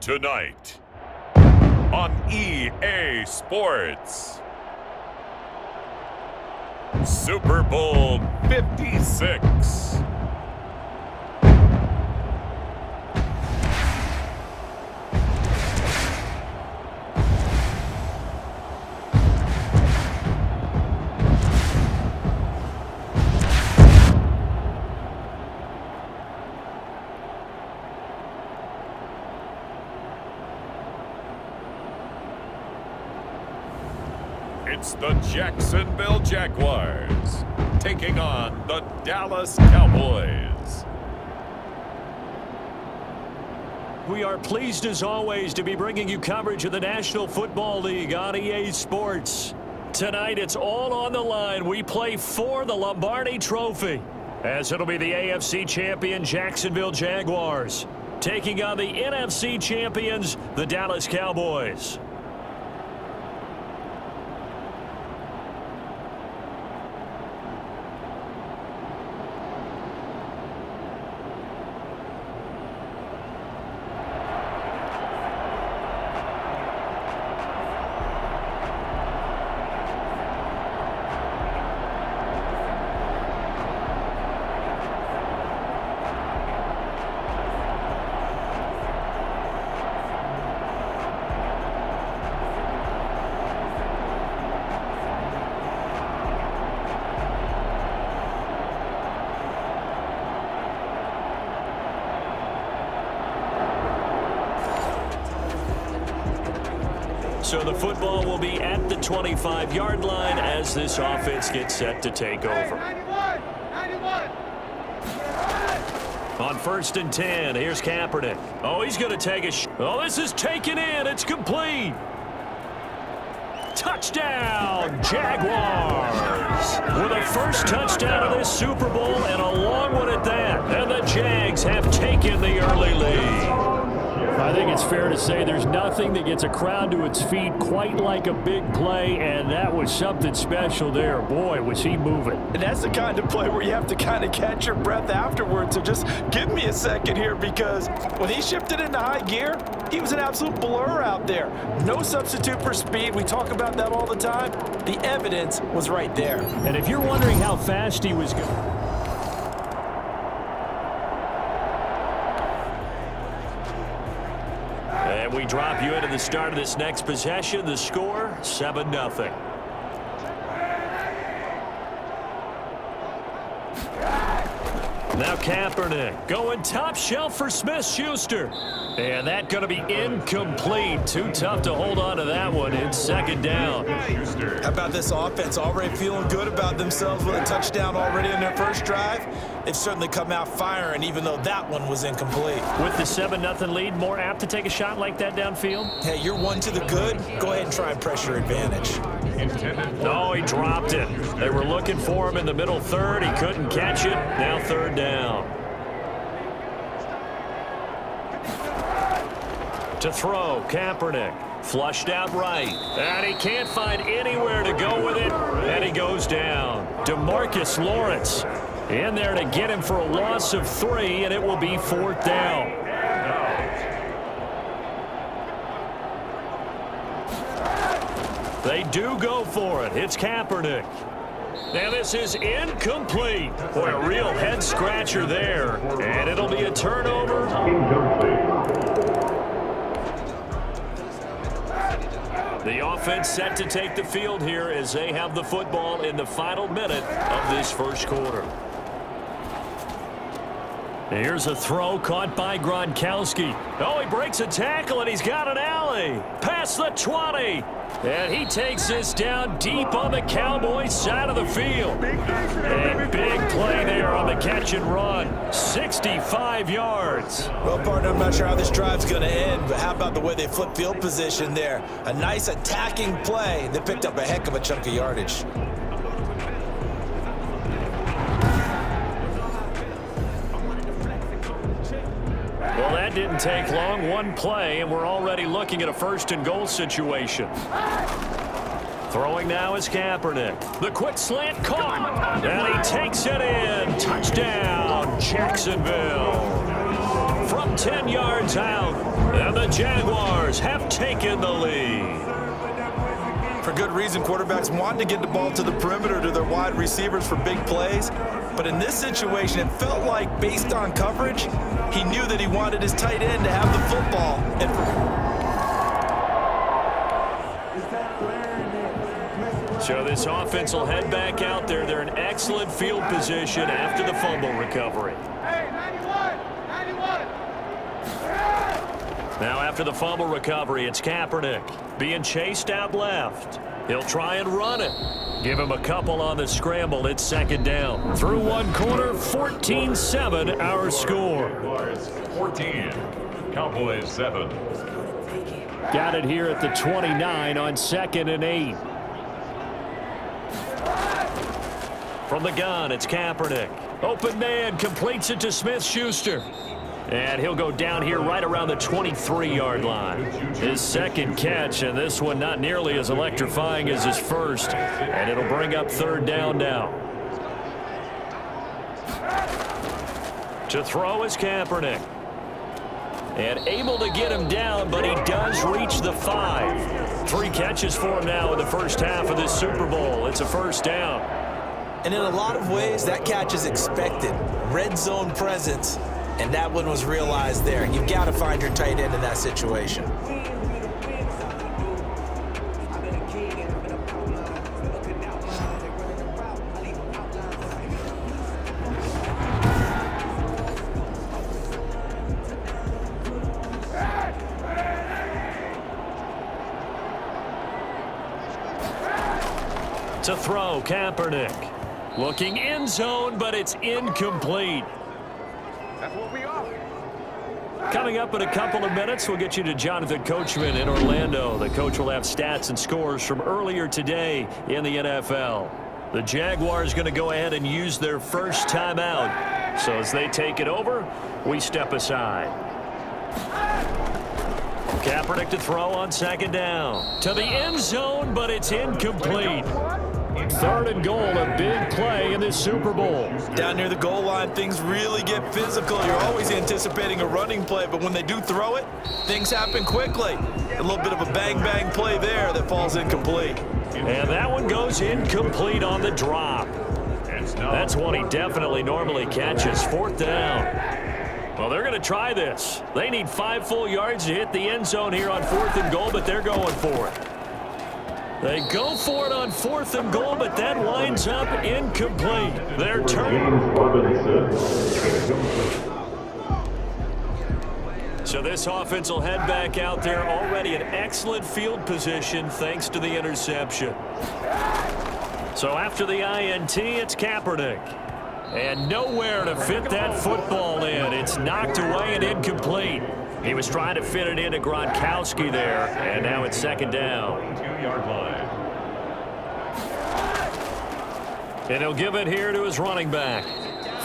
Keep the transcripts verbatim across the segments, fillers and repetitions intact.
tonight on E A Sports. Super Bowl fifty-six. It's the Jacksonville Jaguars taking on the Dallas Cowboys. We are pleased, as always, to be bringing you coverage of the National Football League on E A Sports. Tonight, it's all on the line. We play for the Lombardi Trophy, as it'll be the A F C champion Jacksonville Jaguars taking on the N F C champions, the Dallas Cowboys. So the football will be at the twenty-five yard line as this offense gets set to take over. ninety-one, ninety-one. On first and ten, here's Kaepernick. Oh, he's going to take a shot. Oh, this is taken in. It's complete. Touchdown, Jaguars. With a first touchdown of this Super Bowl and a long one at that. And the Jags have taken the early lead. I think it's fair to say there's nothing that gets a crowd to its feet quite like a big play, and that was something special there. Boy, was he moving. And that's the kind of play where you have to kind of catch your breath afterwards. So just give me a second here, because when he shifted into high gear, he was an absolute blur out there. No substitute for speed. We talk about that all the time. The evidence was right there. And if you're wondering how fast he was going, we drop you into the start of this next possession. The score, seven nothing. Now Kaepernick going top shelf for Smith-Schuster. And that's going to be incomplete. Too tough to hold on to that one. It's second down. How about this offense? Already feeling good about themselves with a touchdown already in their first drive. They've certainly come out firing, even though that one was incomplete. With the seven nothing lead, more apt to take a shot like that downfield? Hey, you're one to the good. Go ahead and try and pressure advantage. No, he dropped it. They were looking for him in the middle third. He couldn't catch it. Now third down. To throw, Kaepernick flushed out right, and he can't find anywhere to go with it, and he goes down. DeMarcus Lawrence in there to get him for a loss of three, and it will be fourth down. They do go for it. It's Kaepernick. Now this is incomplete. Boy, a real head scratcher there, and it'll be a turnover. The offense set to take the field here as they have the football in the final minute of this first quarter. Here's a throw caught by Gronkowski. Oh, he breaks a tackle, and he's got an alley. Past the twenty. And he takes this down deep on the Cowboys' side of the field. A big play there on the catch and run. sixty-five yards. Well, partner, I'm not sure how this drive's going to end, but how about the way they flip field position there? A nice attacking play that picked up a heck of a chunk of yardage. Well, that didn't take long. One play, and we're already looking at a first and goal situation. Throwing now is Kaepernick. The quick slant caught, and he takes it in. Touchdown, Jacksonville. from ten yards out, and the Jaguars have taken the lead. For good reason, quarterbacks want to get the ball to the perimeter to their wide receivers for big plays, but in this situation, it felt like, based on coverage, he knew that he wanted his tight end to have the football. And for So this offense will head back out there. They're in excellent field position after the fumble recovery. Hey, ninety-one, ninety-one. Now after the fumble recovery, it's Kaepernick being chased out left. He'll try and run it. Give him a couple on the scramble. It's second down. Through one quarter, fourteen seven our score. fourteen, Cowboys seven. Got it here at the twenty-nine on second and eight. From the gun, it's Kaepernick. Open man completes it to Smith-Schuster. And he'll go down here right around the twenty-three yard line. His second catch, and this one not nearly as electrifying as his first. And it'll bring up third down now. To throw is Kaepernick. And able to get him down, but he does reach the five. Three catches for him now in the first half of this Super Bowl. It's a first down. And in a lot of ways, that catch is expected. Red zone presence, and that one was realized there. You've got to find your tight end in that situation. To throw, Kaepernick. Looking in zone, but it's incomplete. That's what we are. Coming up in a couple of minutes, we'll get you to Jonathan Coachman in Orlando. The coach will have stats and scores from earlier today in the N F L. The Jaguars going to go ahead and use their first timeout. So as they take it over, we step aside. Kaepernick to throw on second down. To the end zone, but it's incomplete. Third and goal, a big play in this Super Bowl. Down near the goal line, things really get physical. You're always anticipating a running play, but when they do throw it, things happen quickly. A little bit of a bang-bang play there that falls incomplete. And that one goes incomplete on the drop. That's one he definitely normally catches. Fourth down. Well, they're going to try this. They need five full yards to hit the end zone here on fourth and goal, but they're going for it. They go for it on fourth and goal, but that winds up incomplete. Their turn. So this offense will head back out there, already in excellent field position thanks to the interception. So after the I N T, it's Kaepernick. And nowhere to fit that football in. It's knocked away and incomplete. He was trying to fit it into Gronkowski there, and now it's second down. Two-yard line. And he'll give it here to his running back.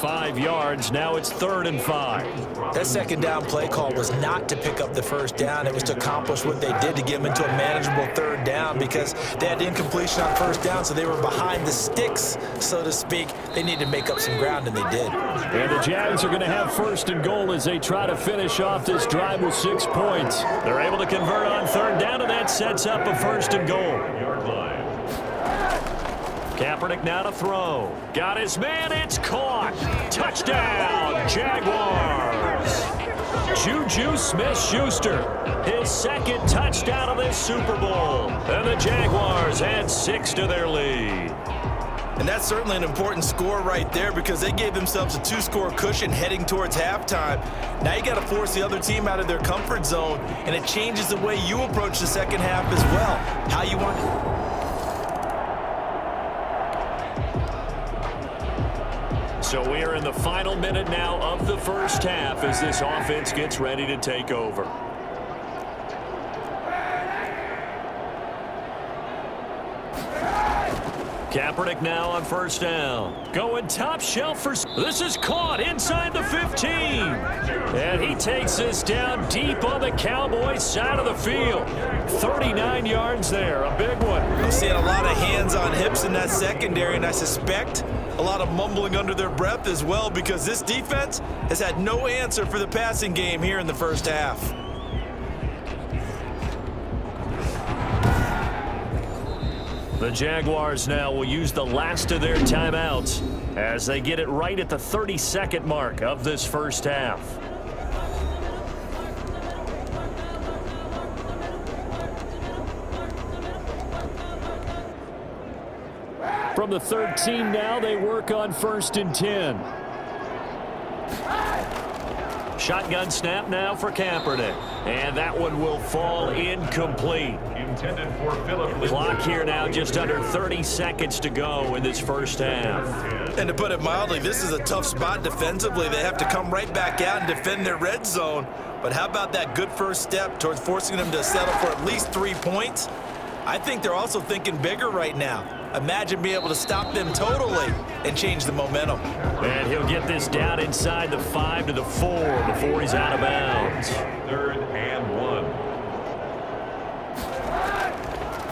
Five yards, now it's third and five. That second down play call was not to pick up the first down. It was to accomplish what they did to get him into a manageable third down because they had incompletion on first down, so they were behind the sticks, so to speak. They needed to make up some ground, and they did. And the Jags are going to have first and goal as they try to finish off this drive with six points. They're able to convert on third down, and that sets up a first and goal. Kaepernick now to throw. Got his man, it's caught. Touchdown, Jaguars. Juju Smith-Schuster, his second touchdown of this Super Bowl. And the Jaguars add six to their lead. And that's certainly an important score right there because they gave themselves a two-score cushion heading towards halftime. Now you got to force the other team out of their comfort zone, and it changes the way you approach the second half as well. How you want it. So we are in the final minute now of the first half as this offense gets ready to take over. Kaepernick now on first down. Going top shelf for... This is caught inside the fifteen. And he takes this down deep on the Cowboys side of the field. thirty-nine yards there, a big one. I'm seeing a lot of hands on hips in that secondary, and I suspect a lot of mumbling under their breath as well, because this defense has had no answer for the passing game here in the first half. The Jaguars now will use the last of their timeouts as they get it right at the thirty-second mark of this first half. From the thirteen now, they work on first and ten. Shotgun snap now for Kaepernick, and that one will fall incomplete. Intended for Phillip. Clock here now just under thirty seconds to go in this first half. And to put it mildly, this is a tough spot defensively. They have to come right back out and defend their red zone. But how about that good first step towards forcing them to settle for at least three points? I think they're also thinking bigger right now. Imagine being able to stop them totally and change the momentum. And he'll get this down inside the five to the four before he's out of bounds. Third and one.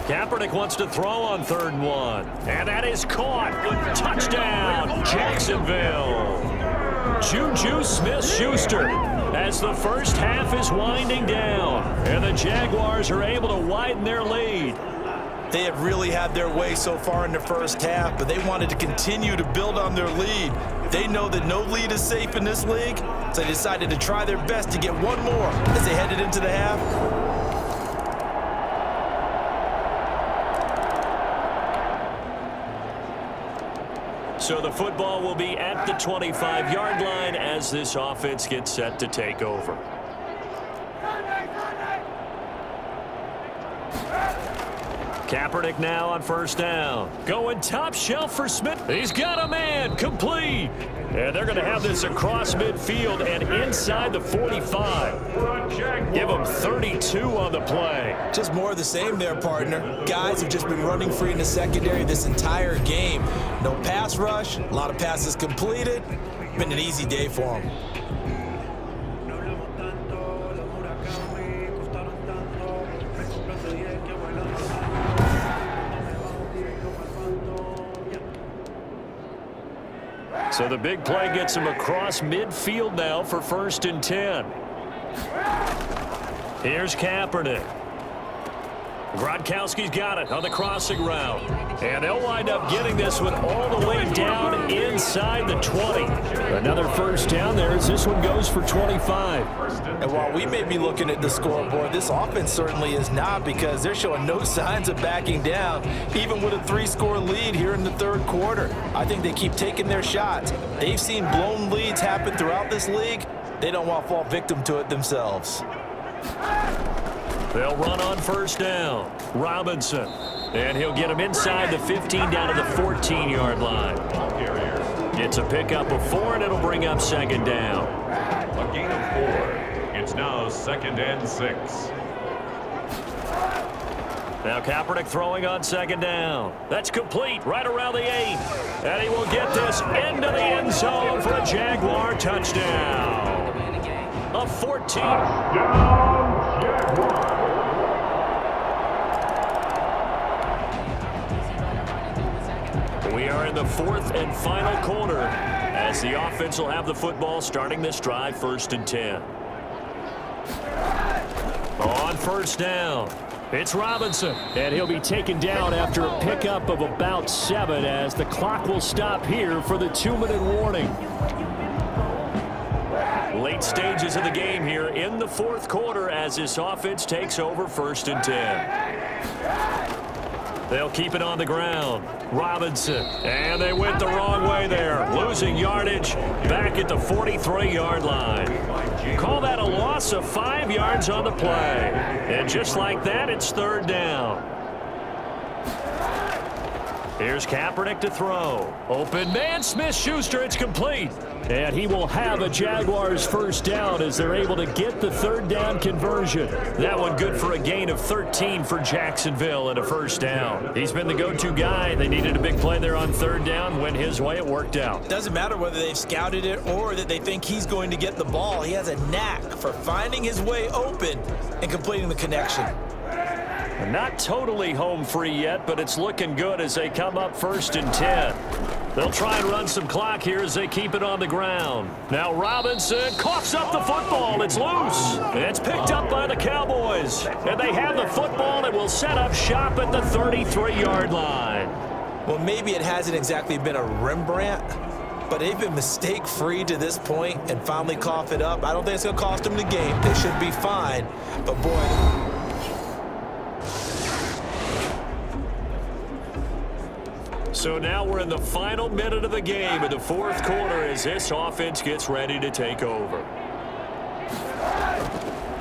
Kaepernick wants to throw on third and one. And that is caught with touchdown, Jacksonville. Juju Smith-Schuster. As the first half is winding down, and the Jaguars are able to widen their lead. They have really had their way so far in the first half, but they wanted to continue to build on their lead. They know that no lead is safe in this league, so they decided to try their best to get one more as they headed into the half. So the football will be at the twenty-five yard line as this offense gets set to take over. Kaepernick now on first down. Going top shelf for Smith. He's got a man, complete. And they're going to have this across midfield and inside the forty-five. Give them thirty-two on the play. Just more of the same there, partner. Guys have just been running free in the secondary this entire game. No pass rush, a lot of passes completed. Been an easy day for them. So the big play gets him across midfield now for first and ten. Here's Kaepernick. Gronkowski's got it on the crossing route. And they'll wind up getting this one all the way down inside the twenty. Another first down there as this one goes for twenty-five. And while we may be looking at the scoreboard, this offense certainly is not, because they're showing no signs of backing down, even with a three-score lead here in the third quarter. I think they keep taking their shots. They've seen blown leads happen throughout this league. They don't want to fall victim to it themselves. They'll run on first down. Robinson. And he'll get him inside the fifteen down to the fourteen yard line. It's a pickup of four, and it'll bring up second down. A gain of four. It's now second and six. Now Kaepernick throwing on second down. That's complete right around the eight. And he will get this into the end zone for a Jaguar touchdown. A fourteen. We are in the fourth and final quarter as the offense will have the football starting this drive first and ten. On first down, it's Robinson. And he'll be taken down after a pickup of about seven as the clock will stop here for the two minute warning. Late stages of the game here in the fourth quarter as this offense takes over first and ten. They'll keep it on the ground. Robinson. And they went the wrong way there. Losing yardage back at the forty-three yard line. Call that a loss of five yards on the play. And just like that, it's third down. Here's Kaepernick to throw. Open man, Smith-Schuster. It's complete. And he will have a Jaguars first down as they're able to get the third down conversion. That one good for a gain of thirteen for Jacksonville and a first down. He's been the go-to guy. They needed a big play there on third down. Went his way. It worked out. Doesn't matter whether they've scouted it or that they think he's going to get the ball. He has a knack for finding his way open and completing the connection. Not totally home free yet, but it's looking good as they come up first and ten. They'll try and run some clock here as they keep it on the ground. Now Robinson coughs up the football. It's loose. It's picked up by the Cowboys. And they have the football and will set up shop at the thirty-three yard line. Well, maybe it hasn't exactly been a Rembrandt, but they've been mistake-free to this point and finally cough it up. I don't think it's going to cost them the game. They should be fine. But, boy... So now we're in the final minute of the game in the fourth quarter as this offense gets ready to take over.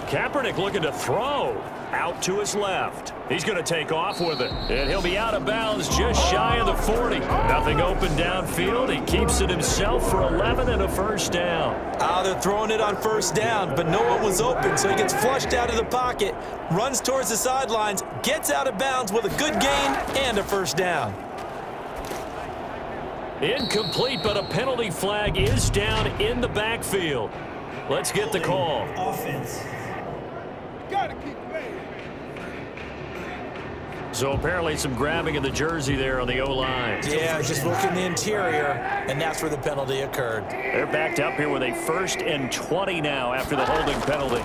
Kaepernick looking to throw out to his left. He's going to take off with it, and he'll be out of bounds just shy of the forty. Nothing open downfield. He keeps it himself for eleven and a first down. Ah, they're throwing it on first down, but no one was open, so he gets flushed out of the pocket, runs towards the sidelines, gets out of bounds with a good gain and a first down. Incomplete, but a penalty flag is down in the backfield. Let's get the call. Offense. Gotta keep playing. So apparently some grabbing of the jersey there on the O line. Yeah, just look in the interior, and that's where the penalty occurred. They're backed up here with a first and twenty now after the holding penalty.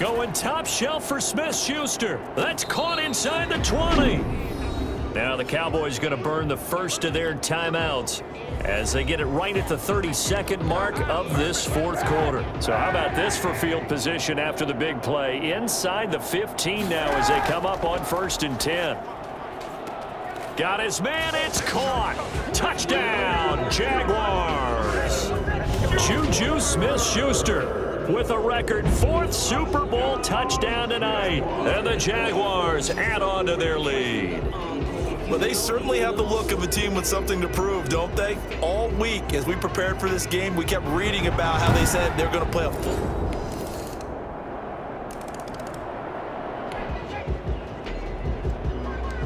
Going top shelf for Smith-Schuster. That's caught inside the twenty. Now the Cowboys going to burn the first of their timeouts as they get it right at the thirty-second mark of this fourth quarter. So how about this for field position after the big play? Inside the fifteen now as they come up on first and ten. Got his man, it's caught. Touchdown, Jaguars. Juju Smith-Schuster with a record fourth Super Bowl touchdown tonight. And the Jaguars add on to their lead. Well, they certainly have the look of a team with something to prove, don't they? All week, as we prepared for this game, we kept reading about how they said they're going to play a full.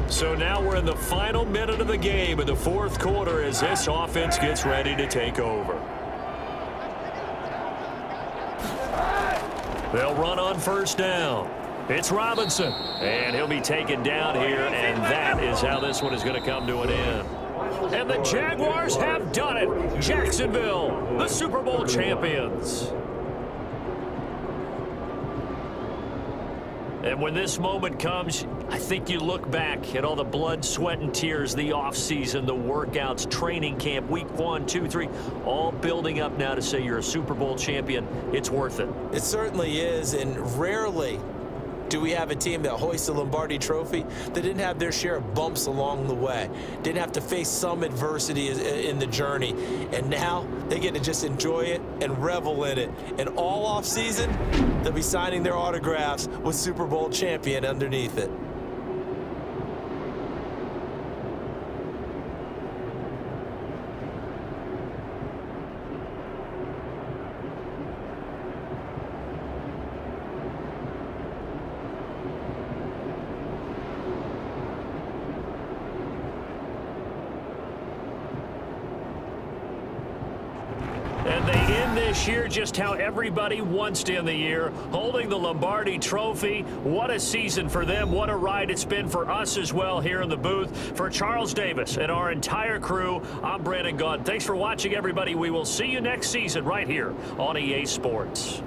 So now we're in the final minute of the game in the fourth quarter as this offense gets ready to take over. They'll run on first down. It's Robinson, and he'll be taken down here, and that is how this one is going to come to an end. And the Jaguars have done it. Jacksonville, the Super Bowl champions. And when this moment comes, I think you look back at all the blood, sweat, and tears, the offseason, the workouts, training camp, week one, two, three, all building up now to say you're a Super Bowl champion. It's worth it. It certainly is, and rarely do we have a team that hoists the Lombardi Trophy that didn't have their share of bumps along the way, didn't have to face some adversity in the journey, and now they get to just enjoy it and revel in it. And all offseason, they'll be signing their autographs with Super Bowl champion underneath it. Year, just how everybody wants to end the year, holding the Lombardi Trophy. What a season for them. What a ride it's been for us as well here in the booth. For Charles Davis and our entire crew, I'm Brandon Gunn. Thanks for watching, everybody. We will see you next season right here on E A Sports.